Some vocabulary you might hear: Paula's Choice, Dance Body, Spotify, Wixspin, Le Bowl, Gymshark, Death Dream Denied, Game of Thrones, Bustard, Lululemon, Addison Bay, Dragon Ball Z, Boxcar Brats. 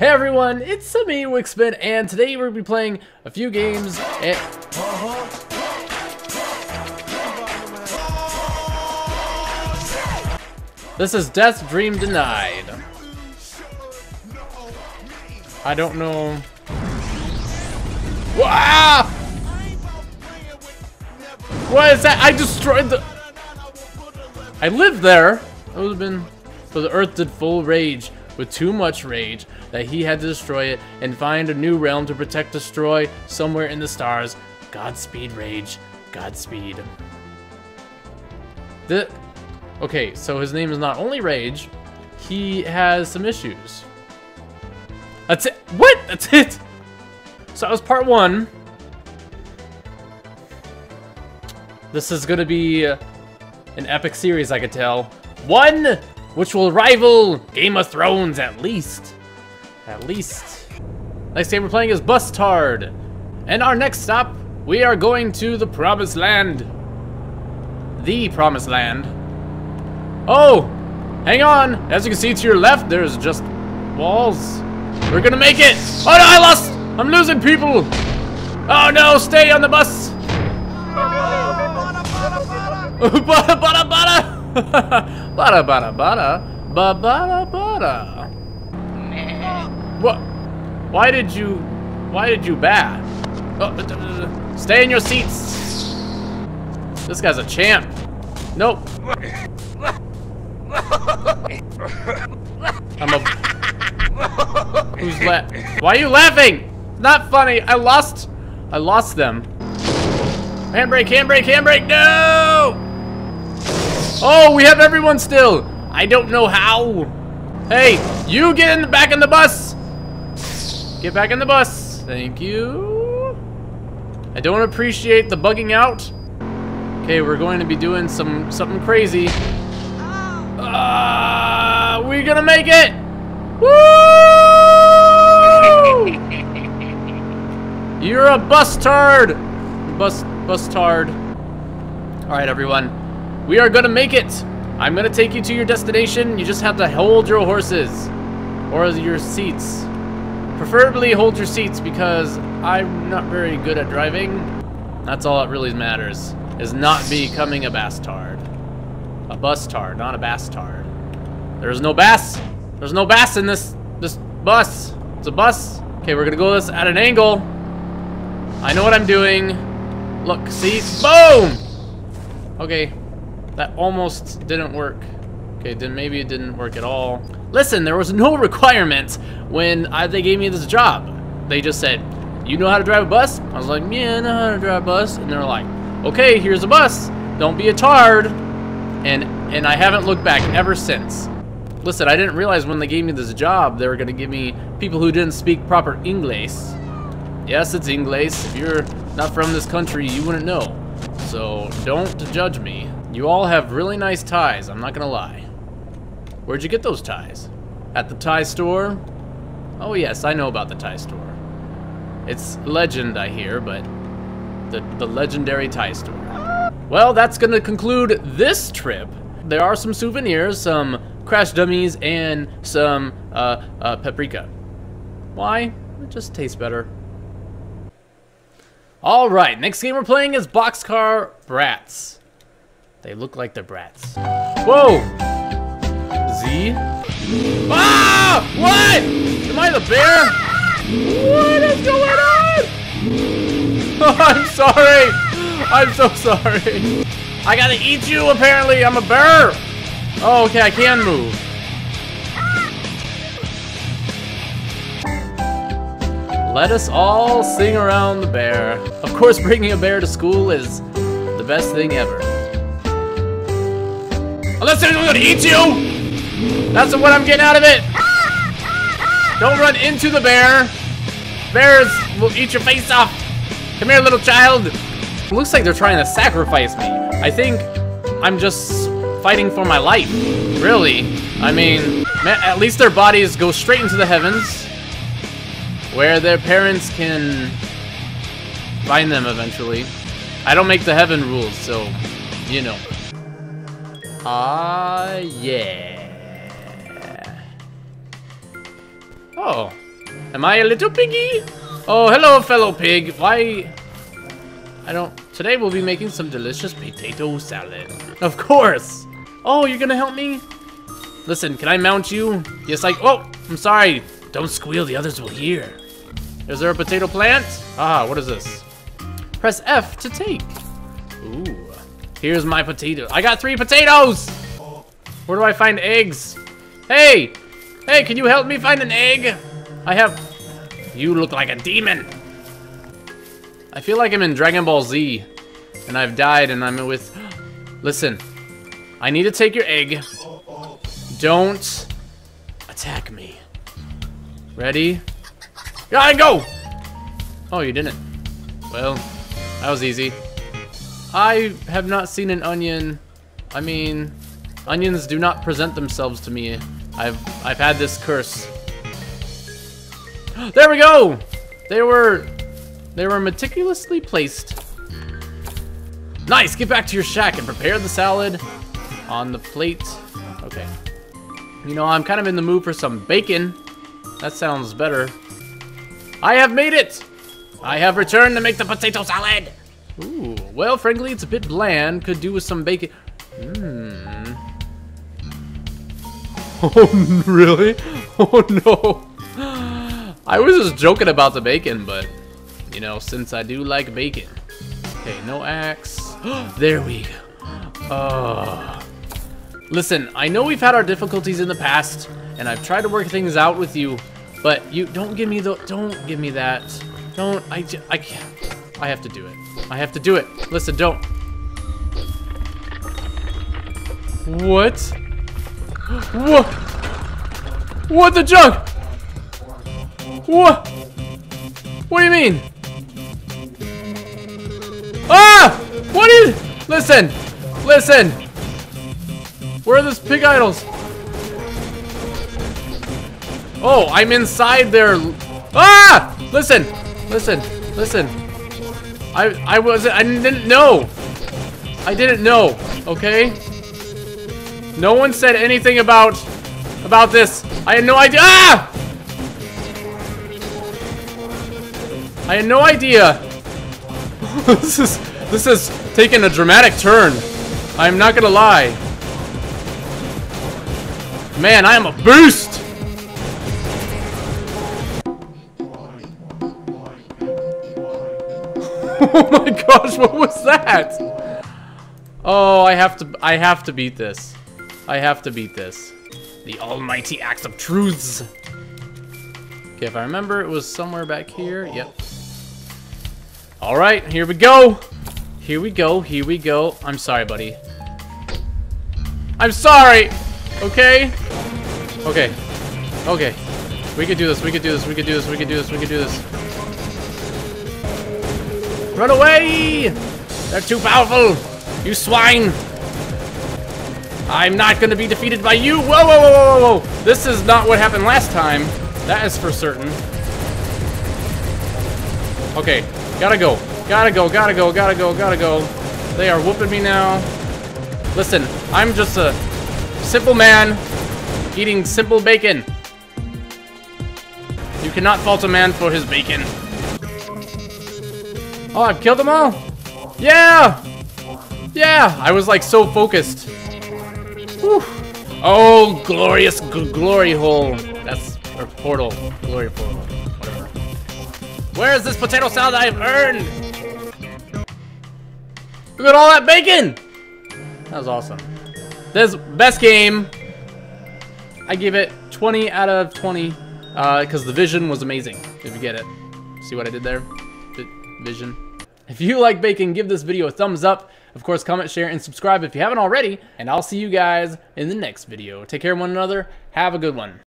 Hey everyone, it's me, Wixspin, and today we're going to be playing a few games and... This is Death Dream Denied. I don't know... Wow! What is that? I destroyed the... I lived there! That would have been... So the earth did full rage, with too much rage, that he had to destroy it and find a new realm to protect, destroy somewhere in the stars. Godspeed, rage. Godspeed. Okay, so his name is not only Rage, he has some issues. That's it. What? That's it. So that was part one. This is gonna be an epic series, I could tell. One, which will rival Game of Thrones, at least. At least. Next game we're playing is Bustard. And our next stop, we are going to the Promised Land. The Promised Land. Oh! Hang on! As you can see to your left, there's just walls. We're gonna make it! Oh no, I lost! I'm losing people! Oh no, stay on the bus! Bada bada bada! Bada bada bada ba bada bada. What? Why did you bat? Oh, stay in your seats. This guy's a champ. Nope. Who's laughing? Why are you laughing? Not funny. I lost them. Handbrake! Handbrake! Handbrake! No! Oh, we have everyone still. I don't know how. Hey, you get in the back in the bus. Get back in the bus. Thank you. I don't appreciate the bugging out. Okay, we're going to be doing something crazy. We're gonna make it. Woo! You're a bustard. Bustard. All right, everyone. We are gonna make it! I'm gonna take you to your destination. You just have to hold your horses. Or your seats. Preferably hold your seats because I'm not very good at driving. That's all that really matters. Is not becoming a bastard. A bustard, not a bastard. There's no bass! There's no bass in this bus! It's a bus! Okay, we're gonna go this at an angle. I know what I'm doing. Look, see? Boom! Okay. That almost didn't work. Okay, then maybe it didn't work at all. Listen, there was no requirement when they gave me this job. They just said, you know how to drive a bus? I was like, yeah, I know how to drive a bus. And they're like, okay, here's a bus. Don't be a tard. And I haven't looked back ever since. Listen, I didn't realize when they gave me this job, they were gonna give me people who didn't speak proper English. Yes, it's English. If you're not from this country, you wouldn't know. So don't judge me. You all have really nice ties, I'm not gonna lie. Where'd you get those ties? At the tie store? Oh yes, I know about the tie store. It's legend, I hear, but the legendary tie store. Well, that's gonna conclude this trip. There are some souvenirs, some crash dummies, and some paprika. Why? It just tastes better. All right, next game we're playing is Boxcar Brats. They look like they're brats. Whoa! Z? Ah! What? Am I the bear? What is going on? Oh, I'm sorry. I'm so sorry. I gotta eat you, apparently. I'm a bear. Oh, okay, I can move. Let us all sing around the bear. Of course, bringing a bear to school is the best thing ever. Unless they're gonna eat you! That's what I'm getting out of it! Don't run into the bear! Bears will eat your face off! Come here, little child! It looks like they're trying to sacrifice me. I think I'm just fighting for my life. Really. I mean, at least their bodies go straight into the heavens, where their parents can find them eventually. I don't make the heaven rules, so, you know. Ah, yeah. Oh, Am I a little piggy? Oh, hello, fellow pig. Why? I don't... Today we'll be making some delicious potato salad. Of course! Oh, you're gonna help me? Listen, can I mount you? Yes, I... Oh, I'm sorry. Don't squeal, the others will hear. Is there a potato plant? Ah, what is this? Press F to take. Ooh. Here's my potato. I got 3 potatoes! Where do I find eggs? Hey! Hey, can you help me find an egg? I have... You look like a demon. I feel like I'm in Dragon Ball Z. And I've died and I'm with... Listen. I need to take your egg. Don't attack me. Ready? I go! Oh, you didn't. Well, that was easy. I have not seen an onion. I mean, onions do not present themselves to me. I've had this curse. There we go! They were meticulously placed. Nice! Get back to your shack and prepare the salad on the plate. Okay. You know, I'm kind of in the mood for some bacon. That sounds better. I have made it! I have returned to make the potato salad! Ooh, well, frankly, it's a bit bland. Could do with some bacon. Mmm. Oh, really? Oh, no. I was just joking about the bacon, but, you know, since I do like bacon. Okay, no axe. There we go. Listen, I know we've had our difficulties in the past, and I've tried to work things out with you. But you don't give me that. Don't, I can't. I have to do it. I have to do it. Listen, don't. What? What? What the junk? What? What do you mean? Ah! What is? Listen, listen. Where are those pig idols? Oh, I'm inside there. Ah! Listen, listen, listen. I didn't know. I didn't know. Okay. No one said anything about this. I had no idea. Ah! I had no idea. This is taking a dramatic turn. I'm not gonna lie. Man, I am a boost. Oh my gosh, what was that? Oh, I have to beat this. I have to beat this. The almighty axe of truths. Okay, if I remember, it was somewhere back here. Yep. All right, here we go. Here we go, here we go. I'm sorry, buddy. I'm sorry. Okay. Okay. Okay. We could do this, we could do this, we could do this, we could do this, we could do this. Run away! They're too powerful! You swine! I'm not gonna be defeated by you! Whoa, whoa, whoa, whoa, whoa! This is not what happened last time. That is for certain. Okay, gotta go. Gotta go, gotta go, gotta go, gotta go. They are whooping me now. Listen, I'm just a simple man eating simple bacon. You cannot fault a man for his bacon. Oh, I've killed them all? Yeah! Yeah! I was like so focused. Whew. Oh, glorious glory hole. That's, or portal. Glory portal. Whatever. Where is this potato salad I've earned? Look at all that bacon! That was awesome. This best game. I give it 20 out of 20. Because the vision was amazing. If you get it. See what I did there? Vision. If you like bacon, give this video a thumbs up. Of course, comment, share, and subscribe if you haven't already. And I'll see you guys in the next video. Take care of one another. Have a good one.